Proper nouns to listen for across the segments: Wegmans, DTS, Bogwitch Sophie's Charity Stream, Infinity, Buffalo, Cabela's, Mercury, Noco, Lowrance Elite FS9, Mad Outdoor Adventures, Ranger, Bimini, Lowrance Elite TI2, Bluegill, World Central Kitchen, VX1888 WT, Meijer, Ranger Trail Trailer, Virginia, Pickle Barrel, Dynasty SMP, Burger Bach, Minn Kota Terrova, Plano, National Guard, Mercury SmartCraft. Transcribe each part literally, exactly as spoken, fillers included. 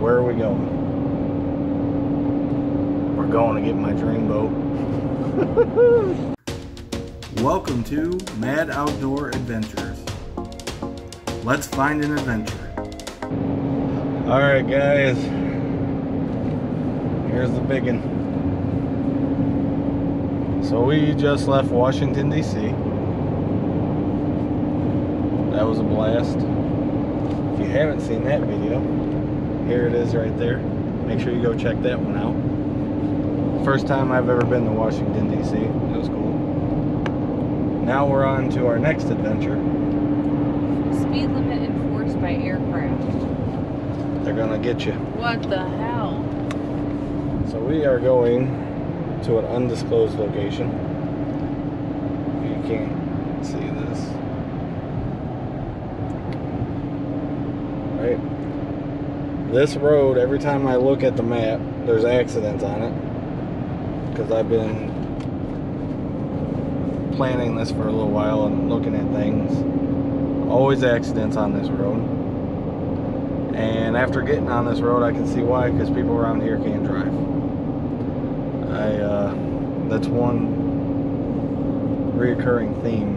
Where are we going? We're going to get my dream boat. Welcome to Mad Outdoor Adventures. Let's find an adventure. All right, guys. Here's the big one. So we just left Washington, D C. That was a blast. If you haven't seen that video, here it is right there. Make sure you go check that one out. First time I've ever been to Washington, D C. It was cool. Now we're on to our next adventure. Speed limit enforced by aircraft. They're gonna get you. What the hell? So we are going to an undisclosed location. You can't see this. Right? This road, every time I look at the map, there's accidents on it. Because I've been planning this for a little while and looking at things. Always accidents on this road. And after getting on this road, I can see why, because people around here can't drive. I uh, that's one reoccurring theme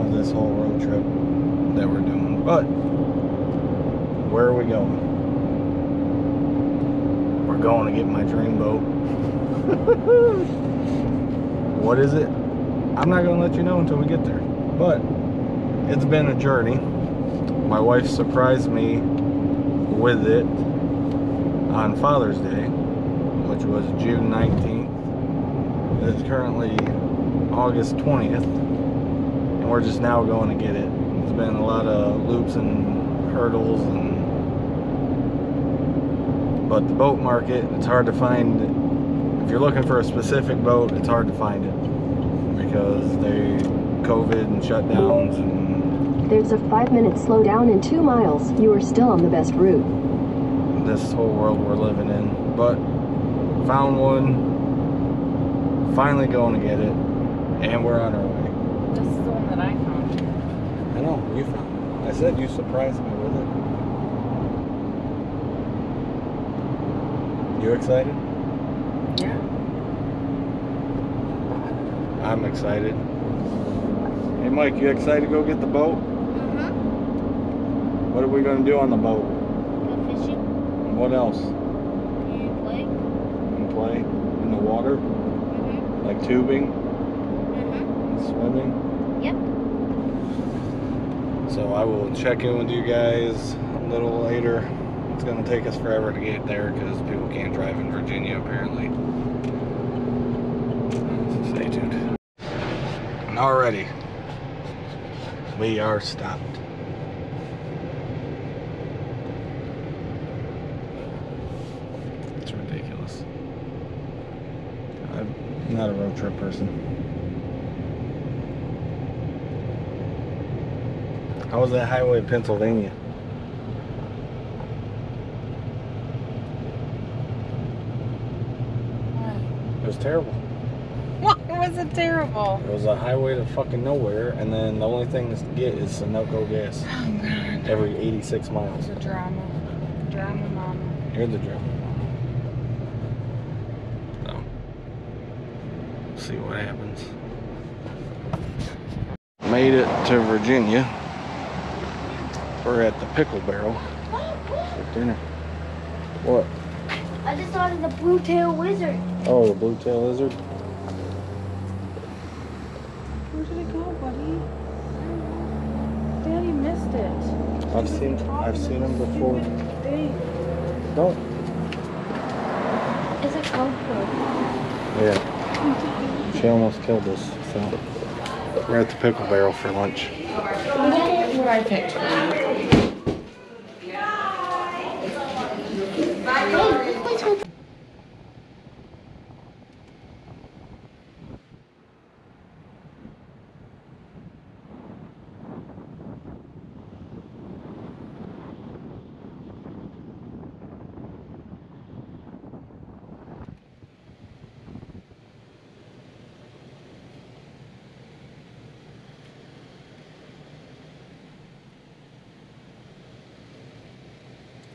of this whole road trip that we're doing. But where are we going? We're going to get my dream boat. What is it? I'm not gonna let you know until we get there, but it's been a journey. My wife surprised me with it on Father's Day, which was June nineteenth. It's currently August twentieth, and we're just now going to get it. It's been a lot of loops and hurdles, and but the boat market, it's hard to find. If you're looking for a specific boat, it's hard to find it because they COVID and shutdowns. And there's a five-minute slowdown in two miles. You are still on the best route. This whole world we're living in, but found one. Finally going to get it, and we're on our way. This is the one that I found. I know you found. I said you surprised me with it. You excited? Yeah. I'm excited. Hey Mike, you excited to go get the boat? Uh-huh. What are we going to do on the boat? Go fishing. And what else? You play. And play? In the water? Mm-hmm. Like tubing? Mm-hmm. Swimming? Yep. So I will check in with you guys a little later. It's going to take us forever to get there because people can't drive in Virginia, apparently. So stay tuned. And already, we are stopped. It's ridiculous. I'm not a road trip person. How was that highway in Pennsylvania? It was terrible. What was it terrible? It was a highway to fucking nowhere, and then the only thing to get is some Noco gas. Oh, God. Every eighty-six miles. It's a drama. Drama mama. You're the drama mama. So, we'll see what happens. Made it to Virginia. We're at the Pickle Barrel for dinner. What? I just thought of the blue-tail lizard. Oh, the blue-tail lizard? Where did it go, buddy? Daddy missed it. I've seen I've seen him before. Don't. Is it comfort? Yeah. She almost killed us, so. We're at the Pickle Barrel for lunch. What I picked. Hey.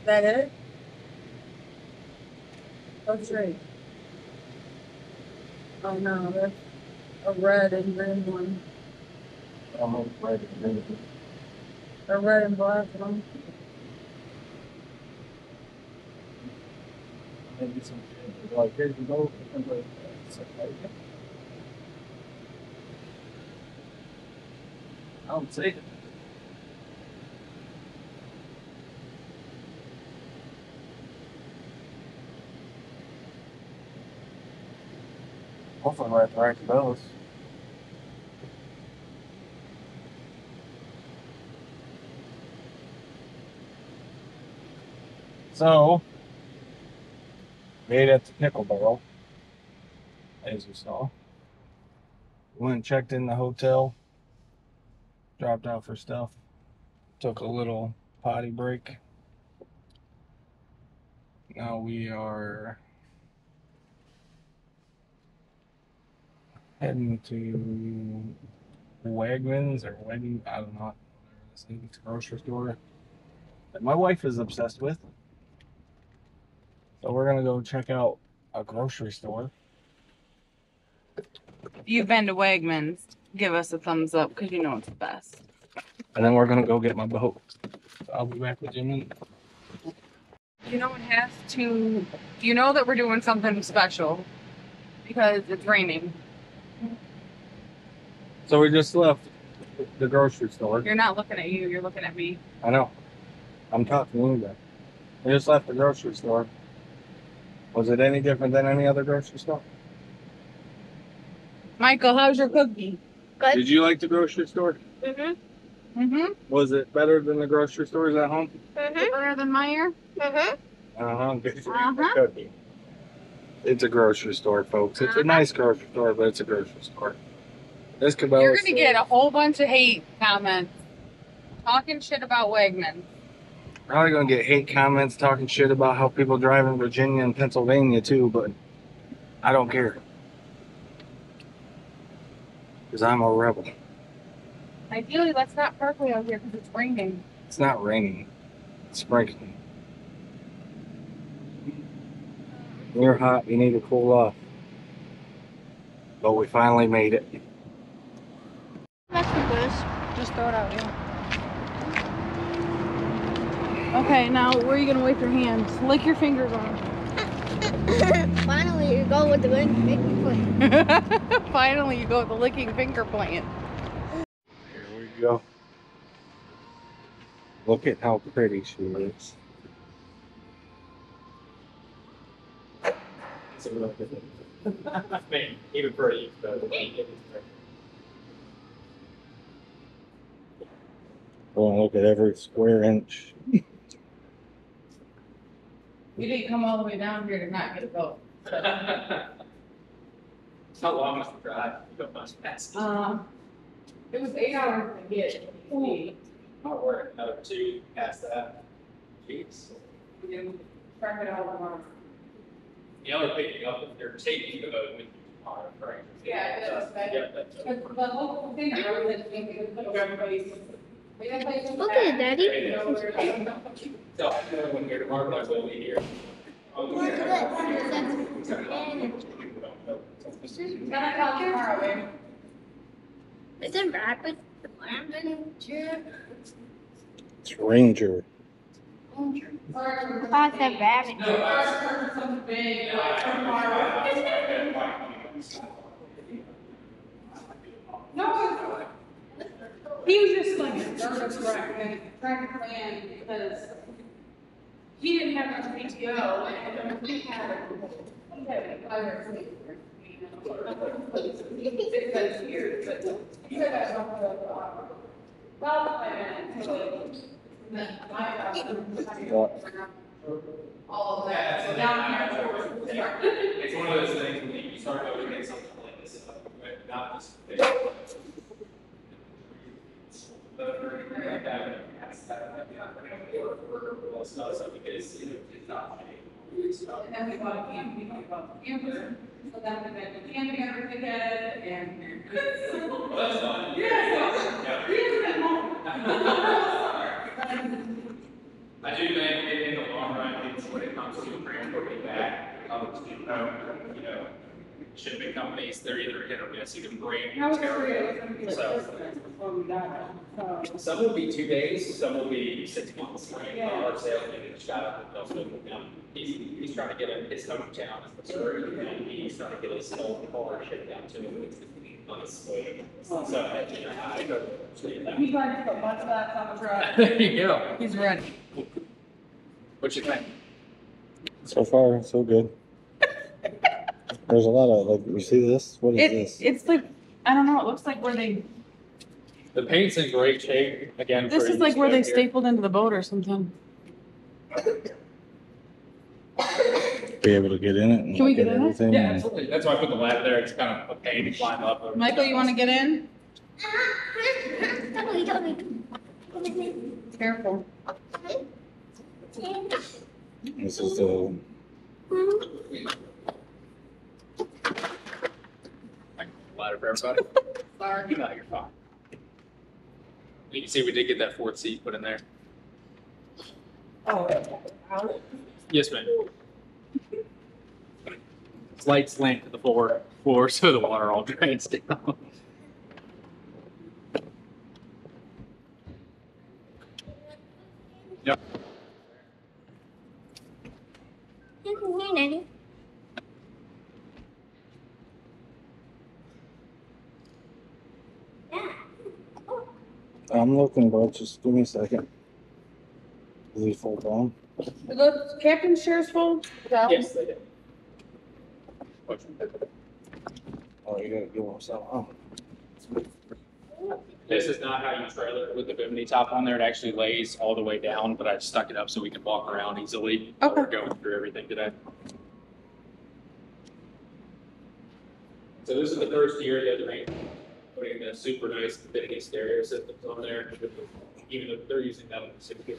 that it? Oh, three. Oh no, that's a red and green one. Almost red and green. A red and black one. Maybe some like here's the gold. I don't see it. Hopefully we're at the right those. So we ate at the Pickle Barrel, as you saw. We went and checked in the hotel, dropped off her stuff, took a little potty break. Now we are heading to Wegmans or Wegmans, I don't know, this grocery store that my wife is obsessed with. So we're gonna go check out a grocery store. If you've been to Wegmans, give us a thumbs up because you know it's the best. And then we're gonna go get my boat. So I'll be back with you in a minute. You don't have to. You know that we're doing something special because it's raining. So we just left the grocery store. You're not looking at you. You're looking at me. I know. I'm talking to you guys. We just left the grocery store. Was it any different than any other grocery store? Michael, how's your cookie? Good. Did you like the grocery store? Mm-hmm. Mm-hmm. Was it better than the grocery stores at home? Mm-hmm. Better than Meijer? Mm-hmm. Uh-huh. Did you uh-huh. eat the cookie? It's a grocery store, folks. It's uh-huh. a nice grocery store, but it's a grocery store. This Cabela's You're going to get a whole bunch of hate comments talking shit about Wegmans. Probably gonna get hate comments talking shit about how people drive in Virginia and Pennsylvania too, but I don't care. Because I'm a rebel. Ideally, that's not perfectly out here because it's raining. It's not raining. It's sprinkling. When you're hot, you need to cool off. But we finally made it. That's the bush. Just throw it out here. Okay, now where are you gonna wipe your hands? Lick your fingers on. Finally, you go with the licking finger plan. Finally, you go with the licking finger plan. Here we go. Look at how pretty she is. I mean, even pretty, but go and look at every square inch. You didn't come all the way down here to not get a boat. How long was the drive? You got much faster. Um, it was eight hours to get. Ooh. Oh, we're at another two past that. Jeez. We didn't track it all along. You only picked it up if they're taking the boat with you tomorrow, right? Yeah, that's right. But the whole thing I was thinking is that everybody's. Look at it, Daddy. So I know when you're tomorrow, but I will be here. Look at that. It's in rapid. It's in rapid. It's Ranger. Ranger. I thought that rabbit. No, I heard something big. I heard tomorrow. No. He was just like a nervous wreck and trying to plan because he didn't have much P T O and he had a fire sleep for six years, but he said that something about the all of that. So now it's one of those things when you start overthinking something like this, but not just. I do think in the challenge when it comes to transporting back. Um, you know, shipping companies, they're either hit or miss, even brand new territory. So, some will be two days, some will be six months. Right? Yeah. Uh, our sales manager shot up and you know, he's, he's trying to get a, his hometown in Missouri, and he's trying to get his old car shipped down to him on his way. So, you know, I go to that. He's trying to put much of that on the truck. There you go. He's ready. What you think? So far, so good. There's a lot of, like, you see this? What is it, this? It's like, I don't know, it looks like where they... The paint's in great shape, again. This is like where they stapled into the boat or something. Be able to get in it? And Can we get in it? Yeah, absolutely. That's why I put the ladder there. It's kind of a pain to climb up. Michael, you want to get in? Careful. This is the... Ladder for everybody. Sorry. No, you're fine. You can see we did get that fourth seat put in there. Oh, out? Yes, ma'am. Slight slant to the floor, floor so the water all drains down. Yep. I'm looking, bro. Just give me a second. Did he fold down? Did the captain shares fold down? Yes, they did. Oh, you gotta give them some. Oh. This is not how you trailer it with the bimini top on there. It actually lays all the way down, but I stuck it up so we can walk around easily. Okay. We're going through everything today. So this is the first year that the Ranger putting the super nice Infinity stereo systems on there, even if they're using that one for six years.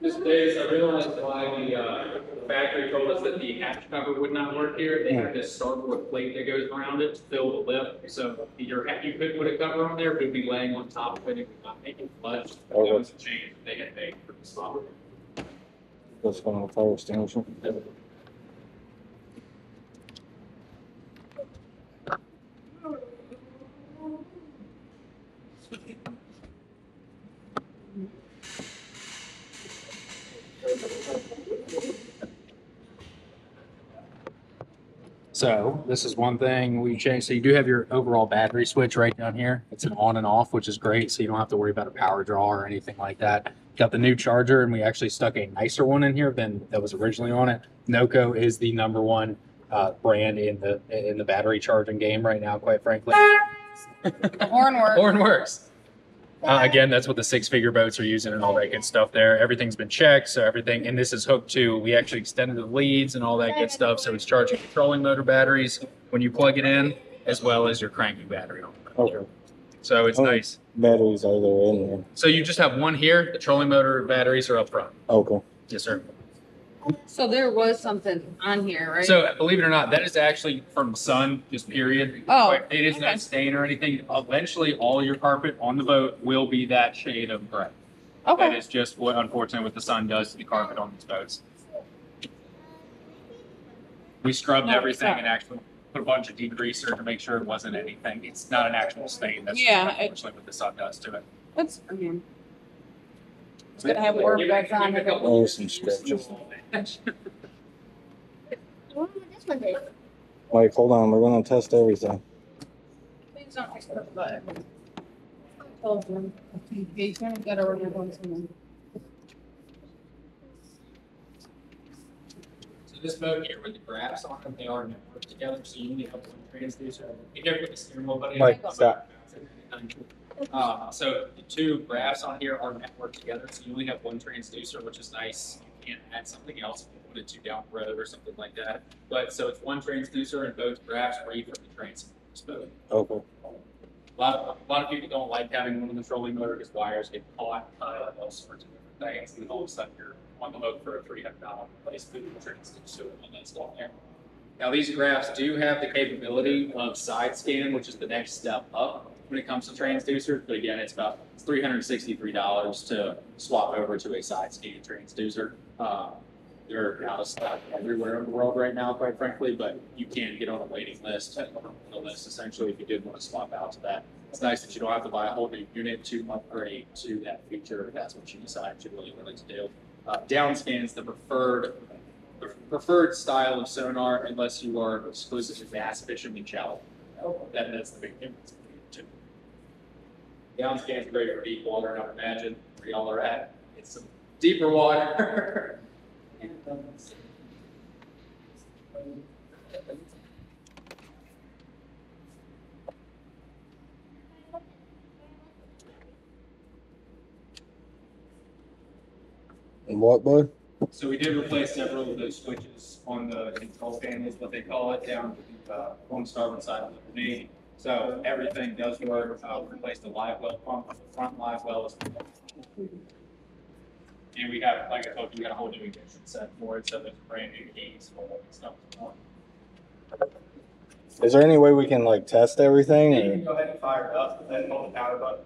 This day, I realized why the, uh, the factory told us that the hatch cover would not work here. They had this starboard plate that goes around it to fill the lift. So your, you could put a cover on there, but it would be laying on top of it. It would not make it flush. That was a change that they had made for the slobber. That's one of the fire extinguisher. So this is one thing we changed. So you do have your overall battery switch right down here. It's an on and off, which is great. So you don't have to worry about a power draw or anything like that. Got the new charger, and we actually stuck a nicer one in here than that was originally on it. Noco is the number one uh, brand in the in the battery charging game right now, quite frankly. The horn works. Horn works. Uh, again, that's what the six-figure boats are using and all that good stuff there. Everything's been checked, so everything, and this is hooked to, we actually extended the leads and all that good stuff, so it's charging controlling motor batteries when you plug it in, as well as your cranking battery on it. Okay. So it's nice. Batteries are there in there. So you just have one here, the trolling motor batteries are up front. Okay. Yes, sir. So there was something on here, right? So believe it or not, that is actually from sun, just period. Oh, it is okay. Not stain or anything. Eventually, all your carpet on the boat will be that shade of gray. Okay. That is just what, unfortunately, what the sun does to the carpet on these boats. We scrubbed no, everything and actually put a bunch of degreaser to make sure it wasn't anything. It's not an actual stain. That's yeah, unfortunately it, what the sun does to it. That's, I mean, it's going to have work back on it. Oh, some scratches. Mike, hold on. We're going to test everything. Please don't press the button. Tell them. You're going to get over here once a minute. So this boat here with the graphs on them, they are networked together, so you need a couple of transducers. You never put the steering wheel button in. Mike, stop. Uh, so the two graphs on here are networked together, so you only have one transducer, which is nice. You can't add something else if you put it to down the road or something like that. But so it's one transducer and both graphs read from the transducer's boat. Okay. A lot of a lot of people don't like having one in the trolling motor because wires get caught, uh, all sorts of different things, and all of a sudden you're on the hook for a three hundred dollar replacement to it when that's down there. Now these graphs do have the capability of side scan, which is the next step up when it comes to transducers, but again, it's about three hundred sixty-three dollars to swap over to a side scan transducer. Uh, They're out of stock everywhere in the world right now, quite frankly, but you can get on a waiting list, a list essentially, if you did want to swap out to that. It's nice that you don't have to buy a whole new unit to upgrade to that feature if that's what you decide you really wanted to do. Uh, Downscan is the preferred the preferred style of sonar unless you are exclusive to bass fishing and shallow. That, that's the big difference between the two. Downscan is great for deep water, and I would imagine where y'all are at. It's some deeper water. And what, bud? So we did replace several of those switches on the control stand, is what they call it, down to the uh, home starboard side of the knee. So everything does work. Uh, we replaced the live well pump, the front live well as well. And we got, like I told you, we got a whole new ignition set for it, so there's brand new keys for what it's done. Is there any way we can like test everything? Yeah, you can go ahead and fire it up, but then hold the power button.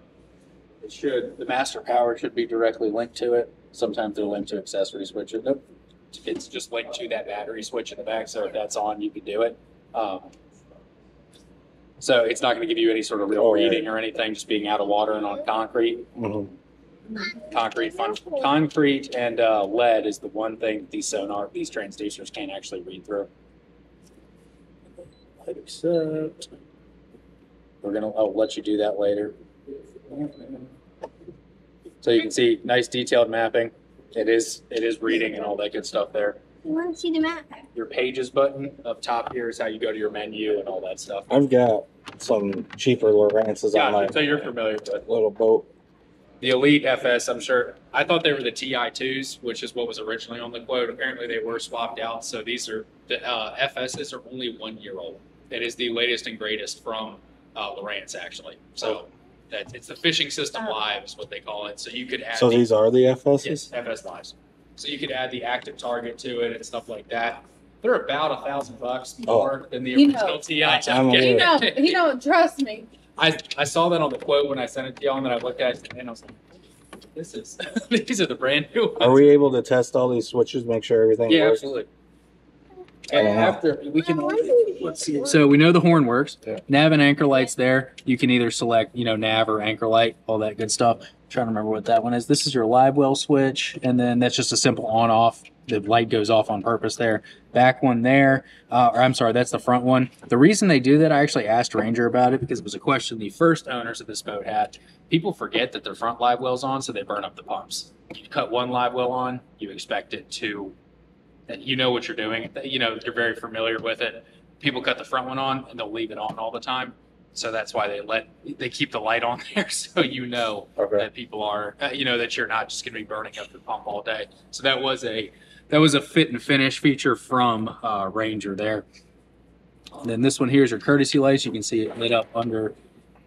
It should. The master power should be directly linked to it. Sometimes they'll link to accessory switch. Nope. It's just linked to that battery switch in the back, so if that's on, you can do it. Um, so it's not going to give you any sort of real oh, reading yeah. or anything, just being out of water and on concrete. Mm-hmm. Concrete, fun, concrete, and uh, lead is the one thing that these sonar, these transducers can't actually read through. Except we're gonna, I'll let you do that later. So you can see nice detailed mapping. It is, it is reading and all that good stuff there. You want to see the map? Your pages button up top here is how you go to your menu and all that stuff. I've got some cheaper Lowrances yeah, on my. So you're familiar with it. Little boat. The Elite F S, I'm sure, I thought they were the T I twos, which is what was originally on the quote. Apparently they were swapped out, so these are, the uh, F Ss are only one year old. It is the latest and greatest from uh, Lowrance, actually. So that, it's the fishing system live is what they call it. So you could add- So the, these are the F Ss? Yes, F S lives. So you could add the active target to it and stuff like that. They're about a thousand bucks more oh. than the you original T I two. You know, you don't trust me. I, I saw that on the quote when I sent it to y'all, and then I looked at it and I was like, this is, these are the brand new ones. Are we able to test all these switches, make sure everything yeah, works? Yeah, absolutely. And after, we can, let's see. So we know the horn works. Yeah. Nav and anchor light's there. You can either select, you know, nav or anchor light, all that good stuff. I'm trying to remember what that one is. This is your live well switch, and then that's just a simple on-off. The light goes off on purpose there. Back one there, uh, or I'm sorry, that's the front one. The reason they do that, I actually asked Ranger about it because it was a question the first owners of this boat had. People forget that their front live well's on, so they burn up the pumps. You cut one live well on, you expect it to, and you know what you're doing. You know, you're very familiar with it. People cut the front one on, and they'll leave it on all the time. So that's why they let, they keep the light on there so you know okay. that people are, you know, that you're not just going to be burning up the pump all day. So that was a, that was a fit and finish feature from uh, Ranger there. And then this one here is your courtesy lights. You can see it lit up under.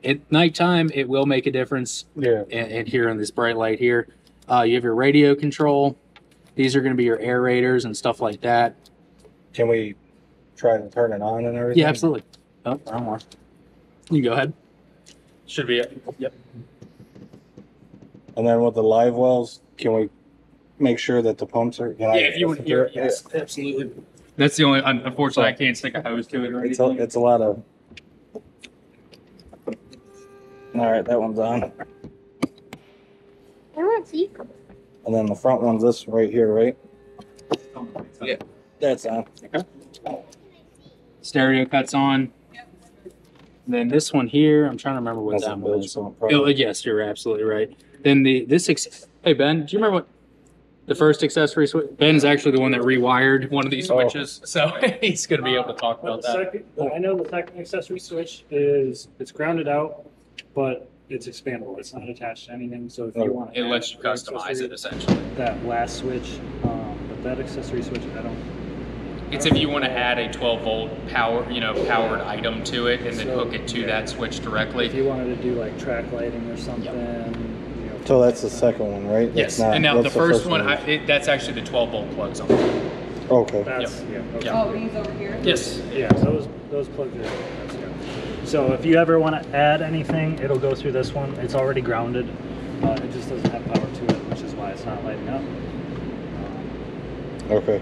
At nighttime, it will make a difference. Yeah. And, and here in this bright light here, uh, you have your radio control. These are going to be your aerators and stuff like that. Can we try to turn it on and everything? Yeah, absolutely. Oh, wrong one. You go ahead. Should be it. Yep. And then with the live wells, can we make sure that the pumps are? Yeah, I if you would hear it, yes, yeah. absolutely. That's the only. Unfortunately, so, I can't stick a hose to it or it's anything. A, it's a lot of. All right, that one's on. And then the front one's this right here, right? Yeah, that's on. Okay. Stereo cuts on. And then this one here, I'm trying to remember what that's that one is. Oh, yes, you're absolutely right. Then the this. Hey Ben, do you remember what? The first accessory switch. Ben is actually the one that rewired one of these switches, oh. so he's going to be able to talk about that. Second, I know the second accessory switch is it's grounded out, but it's expandable. It's not attached to anything, so if oh. you want to, it lets you customize it essentially. That last switch, um, but that accessory switch, I don't. It's I don't if you want to add a twelve volt power, you know, powered item to it, and so, then hook it to yeah. that switch directly. If you wanted to do like track lighting or something. Yep. So that's the second one, right? Yes. That's not, and now the, the first, first one, one I, it, that's actually the twelve bolt plugs on it. Okay. That's, yep. yeah, okay. Oh, these over here? Yes. Yeah, those, those plugs are, that's, yeah. So if you ever want to add anything, it'll go through this one. It's already grounded. Uh, it just doesn't have power to it, which is why it's not lighting up. Okay.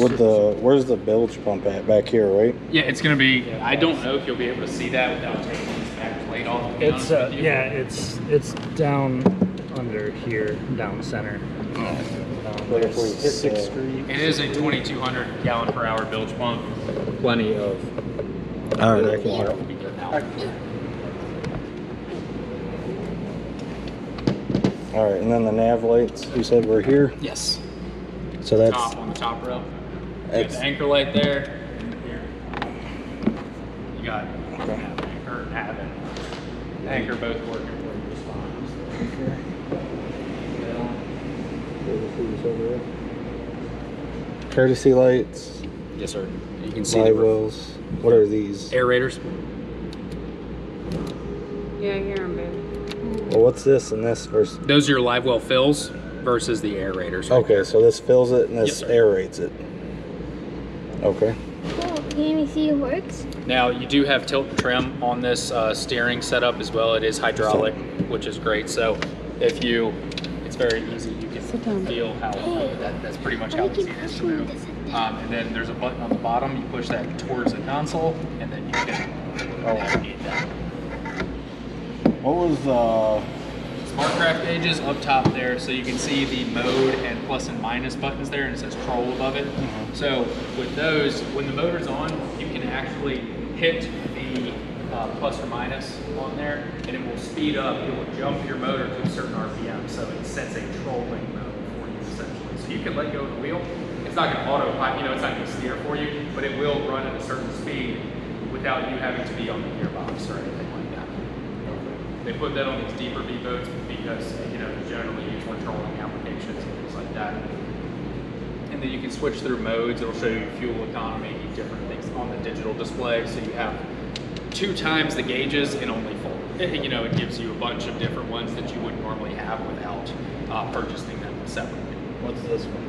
What the, where's the bilge pump at? Back here, right? Yeah, it's gonna be, yeah, I don't know if you'll be able to see that without taking this back plate off. It's uh, yeah, it's it's down under here, down center. Oh. Um, but if we hit six screws. It is a twenty-two hundred gallon per hour bilge pump. Plenty of. All right, I can help. All right, and then the nav lights. You said we're here. Yes. So that's top, on the top rail. You got the anchor light there. Here. You got okay. anchor, nav, and anchor both working for you just fine. Courtesy lights. Yes, sir. You can see the wheels. What are these? Aerators. Yeah, I hear them, baby. Well, what's this and this versus? Those are your live well fills versus the aerators. Right okay, there. So this fills it and this yes, aerates it. Okay. Cool. Can you see it works? Now you do have tilt and trim on this uh, steering setup as well. It is hydraulic, so, which is great. So if you, it's very easy. You can feel how hey, that, that's pretty much how the seat is through. Um, and then there's a button on the bottom. You push that towards the console, and then you can oh. navigate that. What was the uh... SmartCraft pages up top there, so you can see the mode and plus and minus buttons there, and it says troll above it. Mm-hmm. So with those, when the motor's on, you can actually hit the uh, plus or minus on there, and it will speed up, it will jump your motor to a certain R P M, so it sets a trolling mode for you essentially. So you can let go of the wheel. It's not going to auto-pilot, you know, it's not going to steer for you, but it will run at a certain speed without you having to be on the gearbox or anything. They put that on these deeper V boats because, you know, generally used for trolling applications and things like that. And then you can switch through modes. It'll show you fuel economy, different things on the digital display. So you have two times the gauges and only four. You know, it gives you a bunch of different ones that you wouldn't normally have without uh, purchasing them separately. What's this one?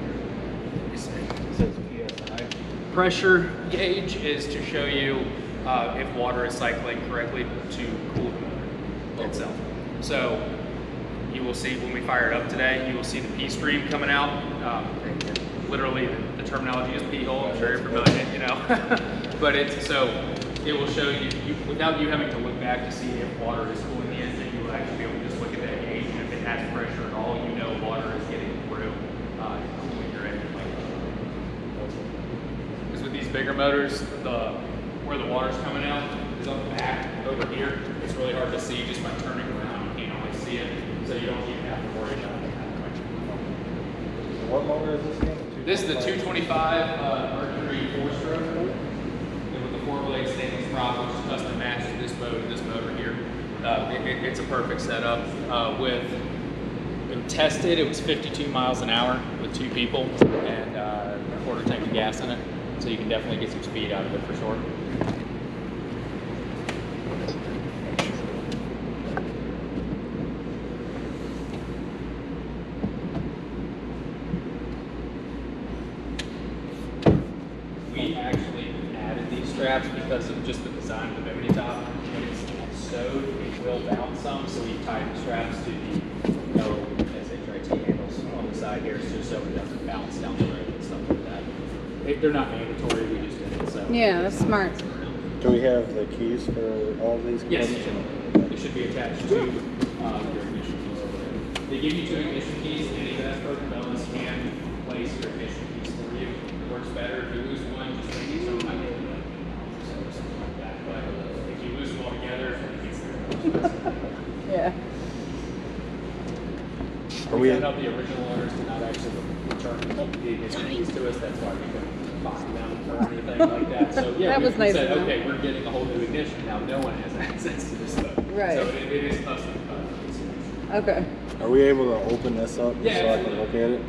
It says P S I. Pressure gauge is to show you uh, if water is cycling correctly to cool the itself. So you will see when we fire it up today, you will see the P stream coming out. Um, literally, the, the terminology is P hole. I'm very familiar, you know. But it's so it will show you, you without you having to look back to see if water is cooling the engine. You will actually be able to just look at that gauge, and if it has pressure at all, you know water is getting through uh, cooling your engine like that. Because with these bigger motors, the where the water's coming out is on the back over here. It's really hard to see just by turning around. You can't always see it, so you don't even have to worry about it. So what motor is this again? This is the two twenty-five uh, Mercury four-stroke with the four-blade stainless prop, which is custom matched to this motor, this motor here. Uh, it, it, it's a perfect setup. Uh, with been tested, it was fifty-two miles an hour with two people and uh, a quarter tank of gas in it, so you can definitely get some speed out of it for sure. Because of just the design of the bimini top, when it's sewed, it will bounce some. So we tie the straps to the L S H R T handles on the side here, just so it doesn't bounce down the road and stuff like that. It, they're not mandatory; we just did it. So yeah, that's smart. Do we have the keys for all of these? Yes, they should be attached to um, your ignition keys over there. They give you two ignition keys, and any of the bonus can place your ignition keys for you. It works better if you lose one. Just leave some. Yeah. Are we found out the original owners did not actually return the ignition to us. That's why we couldn't buy them or anything like that. So yeah, that we was nice said, okay, we're getting a whole new ignition now. No one has access to this stuff. Right. So it, it is custom. Okay. Are we able to open this up yeah, so I can look at it?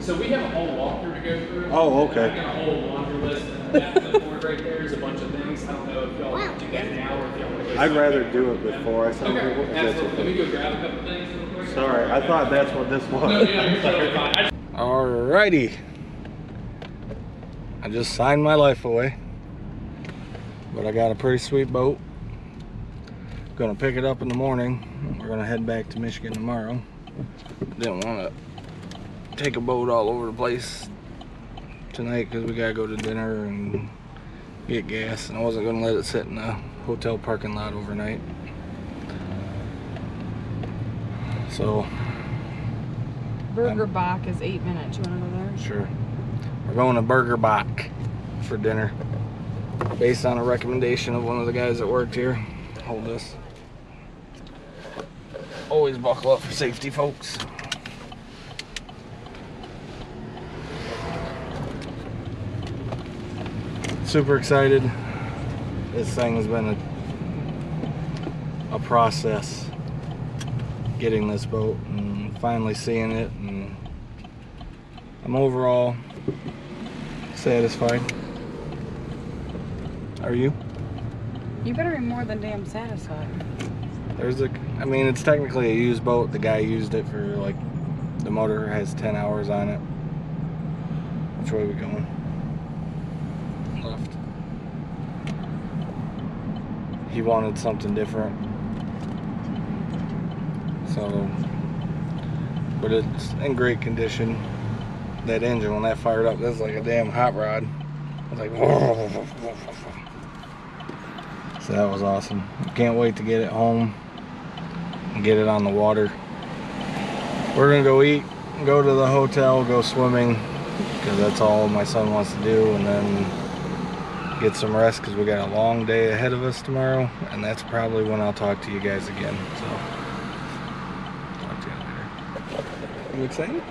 So we have a whole walkthrough to go through. Oh, okay. I got a whole laundry list. That's the board right there. There's a bunch of things. I don't know if y'all do that now or if y'all want to go. I'd rather do it before I sign. Okay. Let me go grab a couple things real quick. Sorry, I thought that's what this was. Alrighty. I just signed my life away. But I got a pretty sweet boat. Gonna pick it up in the morning. We're gonna head back to Michigan tomorrow. Didn't want to take a boat all over the place tonight because we gotta go to dinner and get gas, and I wasn't gonna let it sit in a hotel parking lot overnight. So Burger Bach is eight minutes. You wanna go there? Sure. We're going to Burger Bach for dinner based on a recommendation of one of the guys that worked here. Hold this. Always buckle up for safety, folks. Super excited. This thing has been a, a process getting this boat and finally seeing it, and I'm overall satisfied. Are you? You better be more than damn satisfied. There's a, I mean, it's technically a used boat. The guy used it for, like, the motor has ten hours on it. Which way are we going? Left. He wanted something different. So, but it's in great condition. That engine, when that fired up, that's like a damn hot rod. It's like, so that was awesome. Can't wait to get it home and get it on the water. We're gonna go eat, go to the hotel, go swimming, because that's all my son wants to do, and then get some rest because we got a long day ahead of us tomorrow, and that's probably when I'll talk to you guys again. So talk to you later. You excited?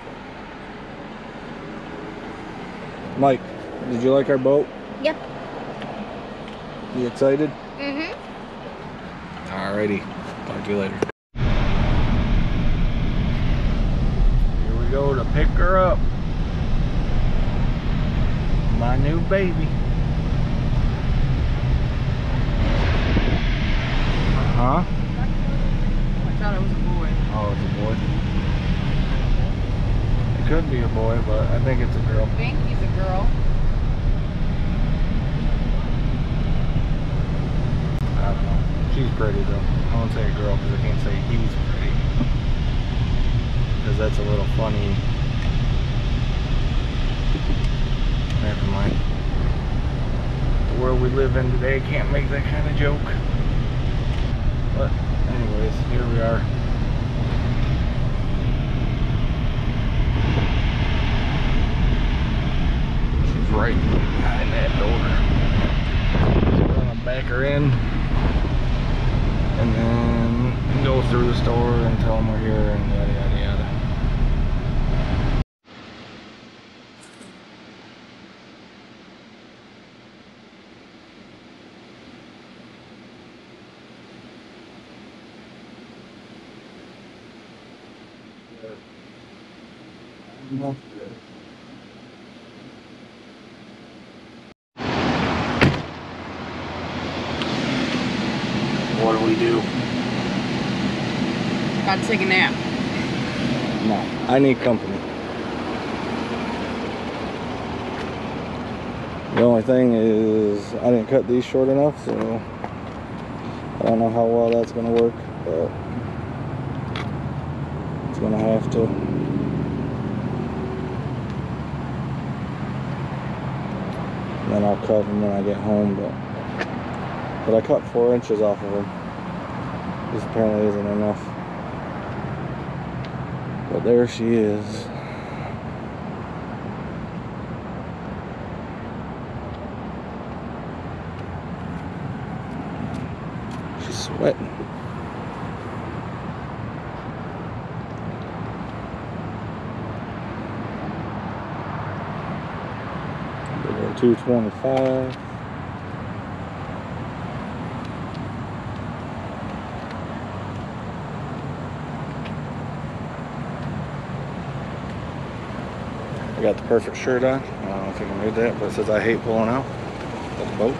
Mike, did you like our boat? Yep. You excited? Mm-hmm. Alrighty. Talk to you later. Here we go to pick her up. My new baby. Uh-huh. I thought it was a boy. Oh, it's a boy. It could be a boy, but I think it's a girl. I think he's a girl. I don't know. She's pretty though. I won't say a girl because I can't say he's pretty. Because that's a little funny. Never mind. The world we live in today can't make that kind of joke. But anyways, here we are. She's right behind that door. So we're gonna back her in. And then go through the store and tell them we're here and yada yada yada. Yeah. What do we do? Got to take a nap. No, I need company. The only thing is I didn't cut these short enough, so I don't know how well that's going to work, but it's going to have to. And then I'll cut them when I get home, but But I cut four inches off of them. This apparently isn't enough. But there she is. She's sweating. two twenty-five. Got the perfect shirt on. I don't know if you can read that, but it says I hate pulling out of the boat.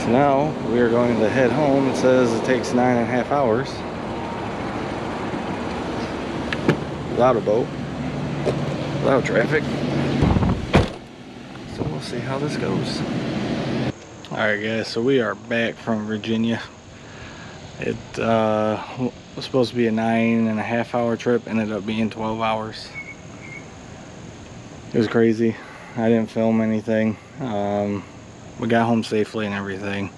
So now we are going to head home. It says it takes nine and a half hours. without a boat, without traffic. So we'll see how this goes. All right, guys, so we are back from Virginia. It uh, was supposed to be a nine and a half hour trip, ended up being twelve hours. It was crazy. I didn't film anything. Um, we got home safely and everything.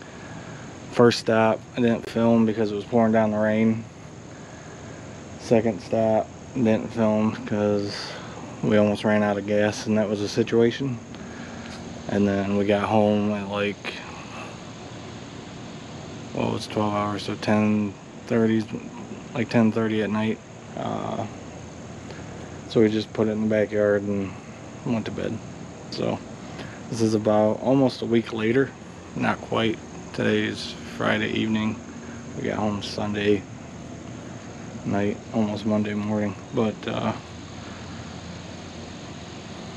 First stop, I didn't film because it was pouring down the rain. Second stop, didn't film because we almost ran out of gas and that was the situation. And then we got home at like, well, it's twelve hours, so ten thirty, like ten thirty at night. Uh, so we just put it in the backyard and went to bed. So this is about almost a week later, not quite. Today's Friday evening. We got home Sunday night, almost Monday morning. But uh,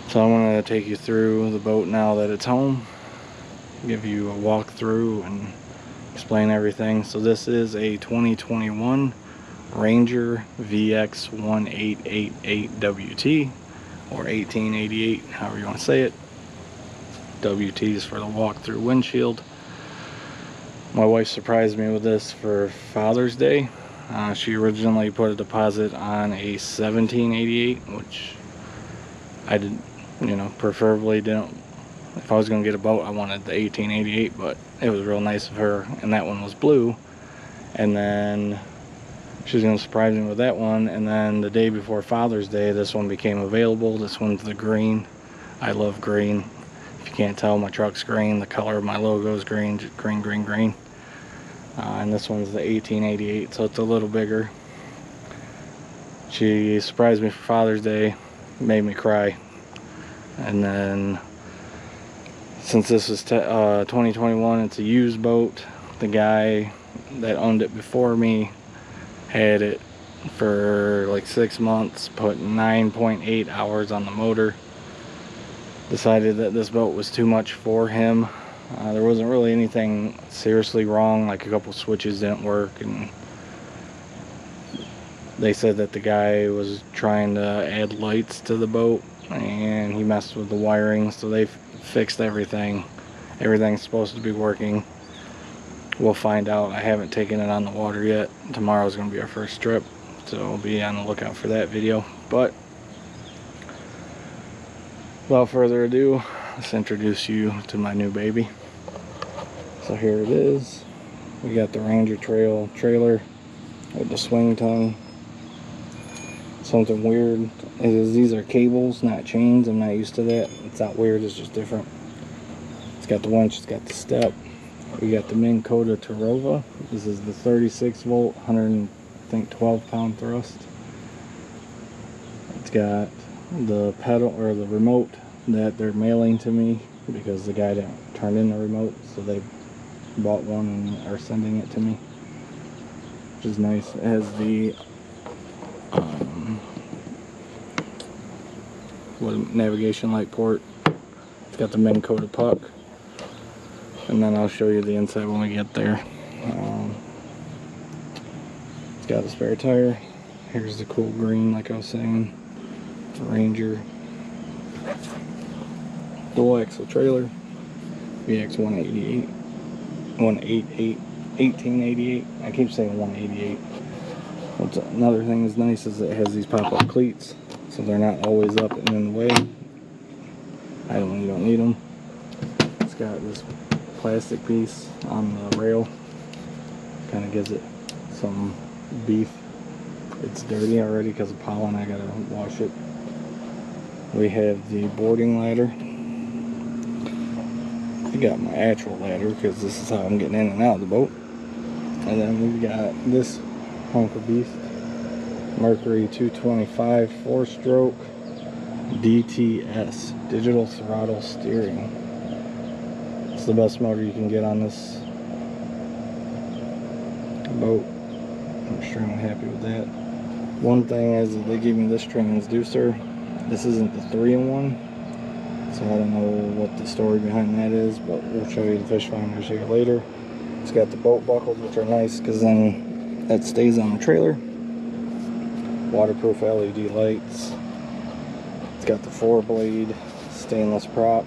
so I'm gonna take you through the boat now that it's home, give you a walk through and explain everything. So this is a twenty twenty-one Ranger V X one eight eight eight W T, or eighteen eighty-eight, however you want to say it. W T is for the walk-through windshield. My wife surprised me with this for Father's Day. Uh, she originally put a deposit on a seventeen eighty-eight, which I did, you know, preferably didn't. If I was gonna get a boat, I wanted the eighteen eighty-eight, but it was real nice of her, and that one was blue. And then she was gonna surprise me with that one, and then the day before Father's Day, this one became available. This one's the green. I love green. If you can't tell, my truck's green. The color of my logo is green, green, green, green. Uh, and this one's the eighteen eighty-eight, so it's a little bigger. She surprised me for Father's Day, made me cry. And then, since this is uh, twenty twenty-one, it's a used boat. The guy that owned it before me had it for like six months, put nine point eight hours on the motor. Decided that this boat was too much for him. Uh, there wasn't really anything seriously wrong, like a couple switches didn't work, and they said that the guy was trying to add lights to the boat and he messed with the wiring, so they fixed everything. Everything's supposed to be working. We'll find out. I haven't taken it on the water yet. Tomorrow's gonna be our first trip, so we'll be on the lookout for that video. But without further ado, let's introduce you to my new baby. So here it is. We got the Ranger Trail Trailer with the swing tongue. Something weird is these are cables, not chains. I'm not used to that. It's not weird, it's just different. It's got the winch, it's got the step. We got the Minn Kota Terrova. This is the thirty-six volt, one hundred, I think, twelve pound thrust. It's got the pedal, or the remote, that they're mailing to me because the guy didn't turn in the remote, so they bought one and are sending it to me, which is nice. It has the um, what, navigation light port. It's got the Minn Kota puck, and then I'll show you the inside when we get there. Um, it's got a spare tire. Here's the cool green, like I was saying. Ranger dual axle trailer V X one eighty-eight, eighteen eighty-eight. I keep saying one eighty-eight. What's another thing that's nice is it has these pop-up cleats, so they're not always up and in the way. I don't, you don't need them. It's got this plastic piece on the rail, kind of gives it some beef. It's dirty already because of pollen. I gotta wash it. We have the boarding ladder. I got my actual ladder because this is how I'm getting in and out of the boat. And then we've got this hunk of beef. Mercury two twenty-five four-stroke D T S, digital throttle steering. It's the best motor you can get on this boat. I'm extremely happy with that. One thing is that they gave me this transducer. This isn't the three in one, so I don't know what the story behind that is, but we'll show you the fish finders here later. It's got the boat buckles, which are nice because then that stays on the trailer. waterproof L E D lights. It's got the four blade stainless prop,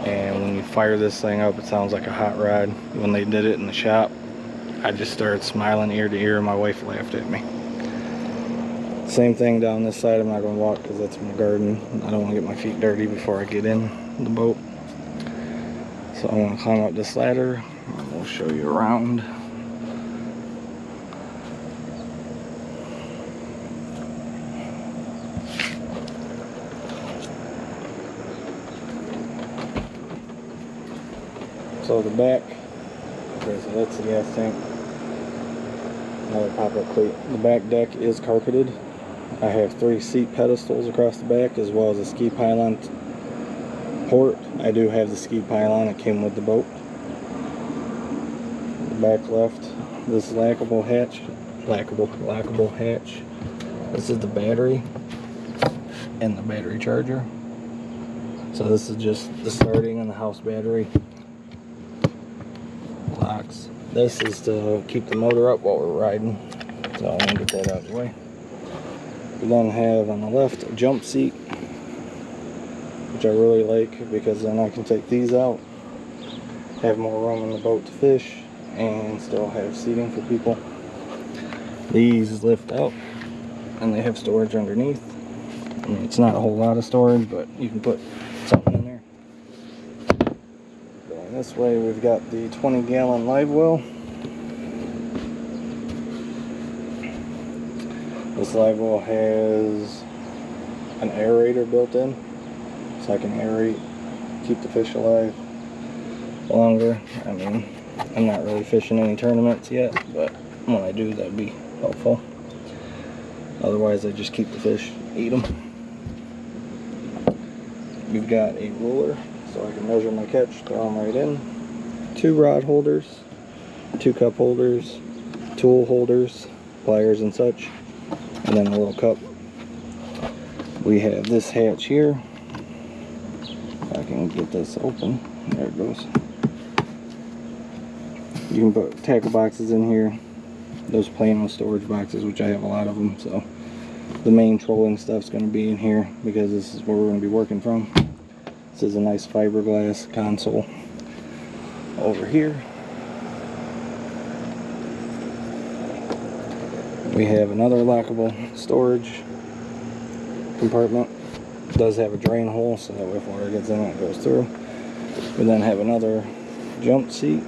and when you fire this thing up, it sounds like a hot rod. When they did it in the shop, I just started smiling ear to ear and my wife laughed at me. Same thing down this side. I'm not going to walk because that's my garden. I don't want to get my feet dirty before I get in the boat. So I'm going to climb up this ladder. We'll show you around. So the back, okay, so that's the gas tank. Another pop-up plate. The back deck is carpeted. I have three seat pedestals across the back, as well as a ski pylon port. I do have the ski pylon. It came with the boat. The back left, this lockable hatch, lockable, lockable hatch. This is the battery and the battery charger. So this is just the starting and the house battery. Locks. This is to keep the motor up while we're riding, so I'm going to get that out of the way. We then have on the left a jump seat, which I really like because then I can take these out, have more room in the boat to fish, and still have seating for people. These lift out and they have storage underneath. I mean, it's not a whole lot of storage, but you can put something in there. Going this way, we've got the twenty gallon live well. This live well has an aerator built in, so I can aerate, keep the fish alive longer. I mean, I'm not really fishing any tournaments yet, but when I do, that'd be helpful. Otherwise, I just keep the fish, eat them. We've got a ruler, so I can measure my catch, throw them right in. Two rod holders, two cup holders, tool holders, pliers and such. And then a little cup. We have this hatch here. If I can get this open, there it goes. You can put tackle boxes in here. Those Plano storage boxes, which I have a lot of them. So the main trolling stuff's going to be in here because this is where we're going to be working from. This is a nice fiberglass console over here. We have another lockable storage compartment. It does have a drain hole, so that way if water gets in it, it goes through. We then have another jump seat,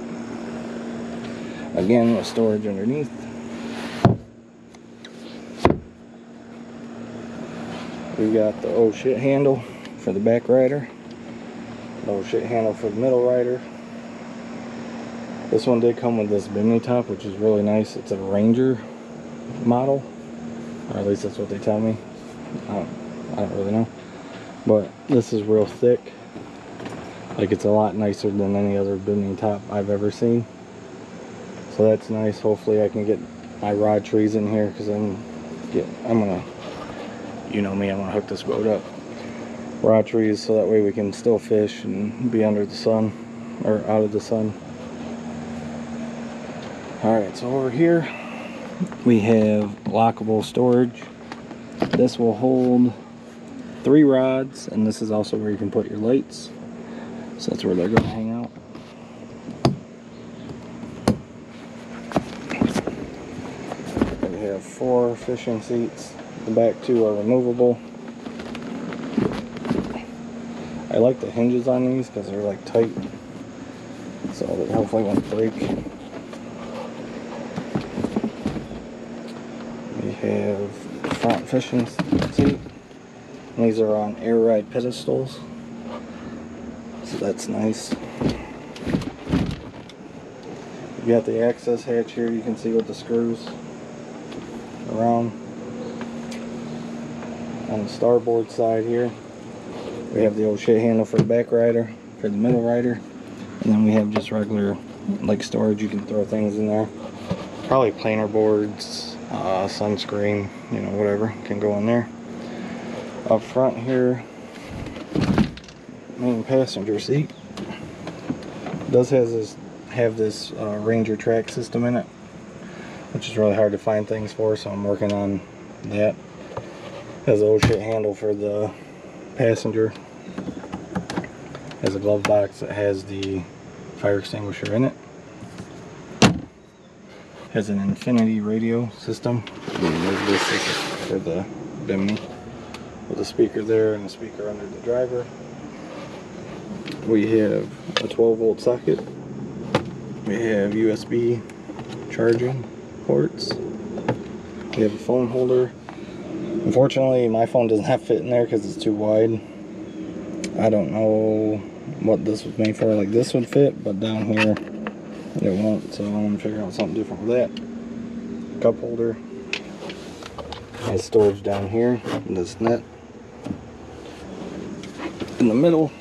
again with storage underneath. We've got the oh shit handle for the back rider, the oh shit handle for the middle rider. This one did come with this bimini top, which is really nice. It's a Ranger model, or at least that's what they tell me. I don't, I don't really know, but this is real thick. Like, it's a lot nicer than any other bending top I've ever seen, so that's nice. Hopefully I can get my rod trees in here, because I'm get I'm gonna, you know me, I'm gonna hook this boat up rod trees so that way we can still fish and be under the sun or out of the sun. Alright, so over here we have lockable storage. This will hold three rods, and this is also where you can put your lights, so that's where they're going to hang out. We have four fishing seats. The back two are removable. I like the hinges on these because they're like tight, so they hopefully won't break. Have front fishing seat. These are on air ride pedestals, so that's nice. You got the access hatch here. You can see with the screws around. On the starboard side here, we have the old shit handle for the back rider, for the middle rider, and then we have just regular like storage. You can throw things in there. Probably planer boards. Uh, sunscreen, you know, whatever can go in there. Up front here, main passenger seat. It does has this have this uh, Ranger track system in it, which is really hard to find things for, so I'm working on That has a old shit handle for the passenger. Has a glove box that has the fire extinguisher in it. Has an Infinity radio system for the bimini, with a speaker there and a speaker under the driver. We have a twelve volt socket. We have U S B charging ports. We have a phone holder. Unfortunately, my phone does not fit in there because it's too wide. I don't know what this was made for. Like, this would fit, but down here it won't, so I'm gonna figure out something different with that. Cup holder. Has storage down here in this net. In the middle,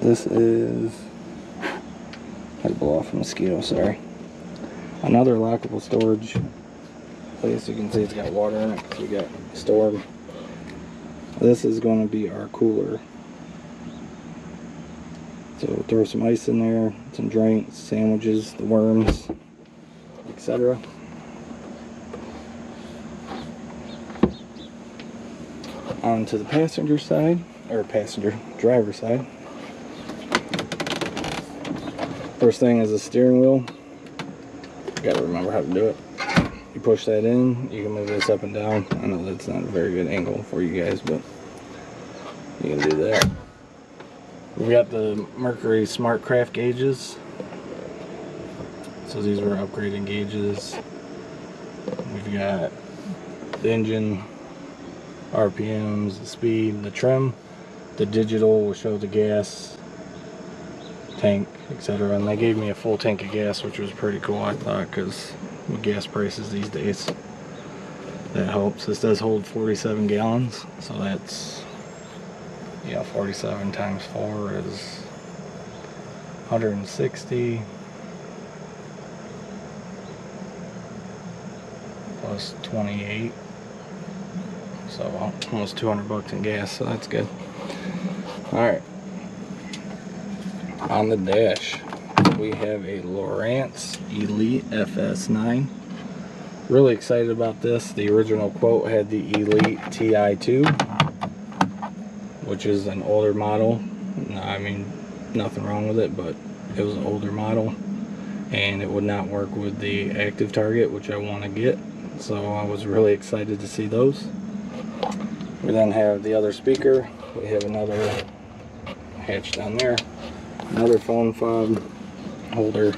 this is, I blow off a mosquito, sorry. Another lockable storage place. You can see it's got water in it because we got a storm. This is going to be our cooler. So we'll throw some ice in there, some drinks, sandwiches, the worms, et cetera. On to the passenger side, or passenger, driver side. First thing is the steering wheel. Gotta remember how to do it. You push that in, you can move this up and down. I know that's not a very good angle for you guys, but you can do that. We got the Mercury SmartCraft gauges. So these were upgrading gauges. We've got the engine, R P Ms, the speed, the trim. The digital will show the gas, tank, et cetera. And they gave me a full tank of gas, which was pretty cool, I thought, because with gas prices these days, that helps. This does hold forty-seven gallons, so that's, yeah, forty-seven times four is one hundred sixty. Plus twenty-eight. So almost two hundred bucks in gas, so that's good. Alright. On the dash, we have a Lowrance Elite F S nine. Really excited about this. The original quote had the Elite T I two, which is an older model. I mean, nothing wrong with it, but it was an older model. And it would not work with the active target, which I want to get. So I was really excited to see those. We then have the other speaker. We have another hatch down there. Another phone fob holder,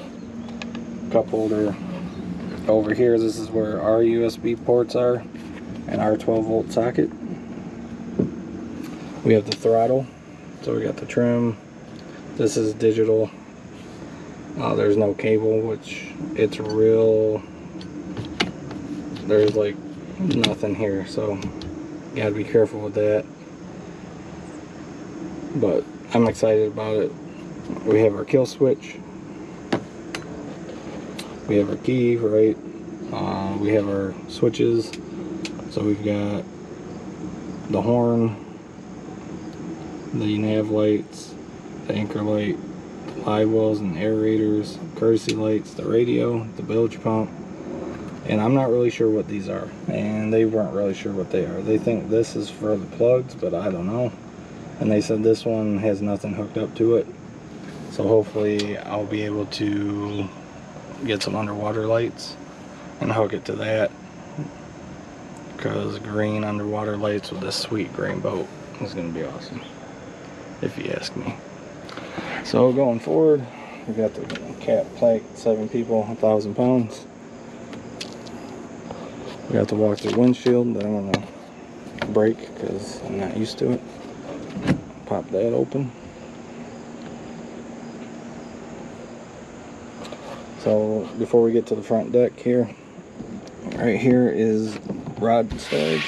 cup holder. Over here, this is where our U S B ports are and our twelve volt socket. We have the throttle. So we got the trim. This is digital. Uh, there's no cable, which it's real. There's like nothing here, so gotta be careful with that. But I'm excited about it. We have our kill switch. We have our key, right? Uh, we have our switches. So we've got the horn, the nav lights, the anchor light, live wells and aerators, courtesy lights, the radio, the bilge pump. And I'm not really sure what these are. And they weren't really sure what they are. They think this is for the plugs, but I don't know. And they said this one has nothing hooked up to it. So hopefully I'll be able to get some underwater lights and hook it to that, because green underwater lights with this sweet green boat is going to be awesome, if you ask me. So going forward, we've got the cat plate, seven people, a thousand pounds. We got to walk through windshield that I'm going to break because I'm not used to it. Pop that open. So before we get to the front deck here, right here is rod storage.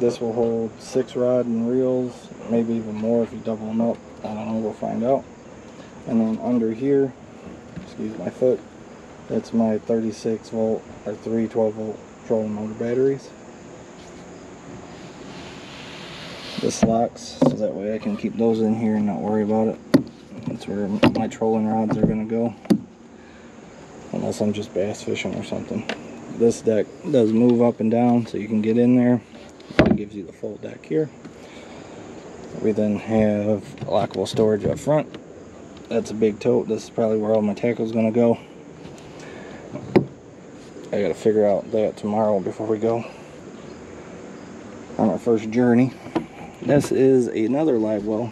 This will hold six rod and reels, maybe even more if you double them up. I don't know, we'll find out. And then under here, excuse my foot, that's my thirty-six volt or three twelve volt trolling motor batteries. This locks so that way I can keep those in here and not worry about it. That's where my trolling rods are going to go. And unless I'm just bass fishing or something. This deck does move up and down, so you can get in there. It gives you the full deck here. We then have lockable storage up front. That's a big tote. This is probably where all my tackle is going to go. I got to figure out that tomorrow before we go on our first journey. This is another live well.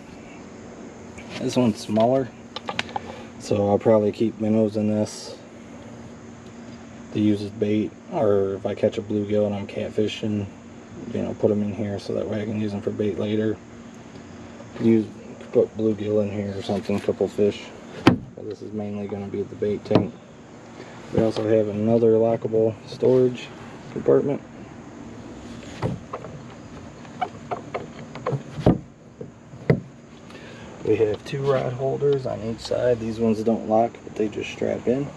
This one's smaller, so I'll probably keep minnows in this to use as bait, or if I catch a bluegill and I'm catfishing, you know, put them in here so that way I can use them for bait later. Use put bluegill in here or something, couple fish. But this is mainly going to be the bait tank. We also have another lockable storage compartment. We have two rod holders on each side. These ones don't lock, but they just strap in.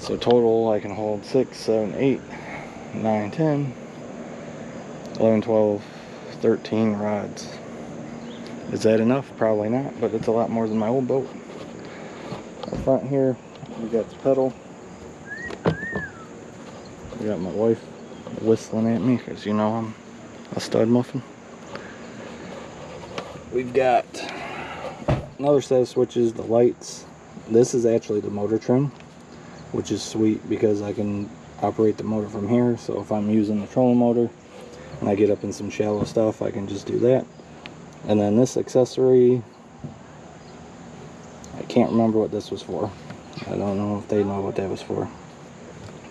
So total, I can hold six, seven, eight, nine, ten, eleven, twelve, thirteen rods. Is that enough? Probably not, but it's a lot more than my old boat. Up front here, we got the pedal. We got my wife whistling at me because, you know, I'm a stud muffin. We've got another set of switches, the lights. This is actually the motor trim, which is sweet because I can operate the motor from here. So if I'm using the trolling motor and I get up in some shallow stuff, I can just do that. And then this accessory, I can't remember what this was for. I don't know if they know what that was for.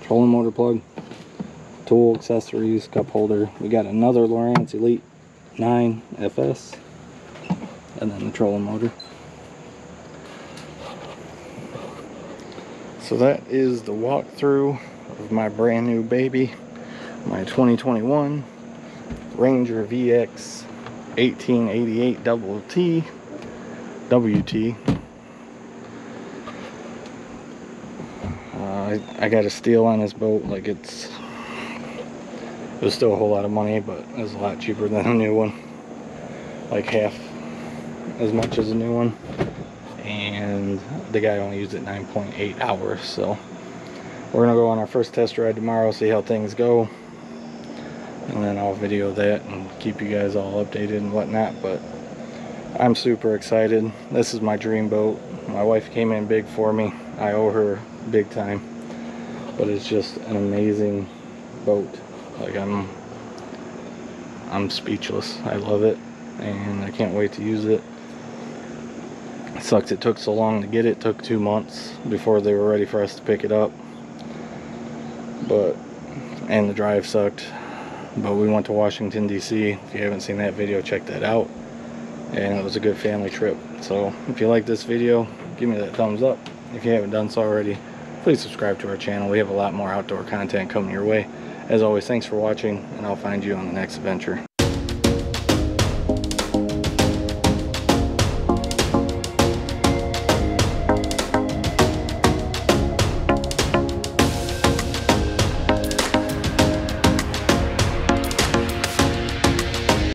Trolling motor plug, tool, accessories, cup holder. We got another Lowrance Elite nine F S. And then the trolling motor. So that is the walkthrough of my brand new baby, my twenty twenty-one Ranger V X eighteen eighty-eight W T. Uh, I, I got a steal on this boat. Like it's, it was still a whole lot of money, but it was a lot cheaper than a new one. Like half as much as a new one, and the guy only used it nine point eight hours. So we're gonna go on our first test ride tomorrow, see how things go, and then I'll video that and keep you guys all updated and whatnot. But I'm super excited. This is my dream boat. My wife came in big for me. I owe her big time, but it's just an amazing boat. Like I'm I'm speechless. I love it, and I can't wait to use it. It sucks it took so long to get it. It took two months before they were ready for us to pick it up. But, and the drive sucked. But we went to Washington, D C. If you haven't seen that video, check that out. And it was a good family trip. So if you like this video, give me that thumbs up. If you haven't done so already, please subscribe to our channel. We have a lot more outdoor content coming your way. As always, thanks for watching, and I'll find you on the next adventure.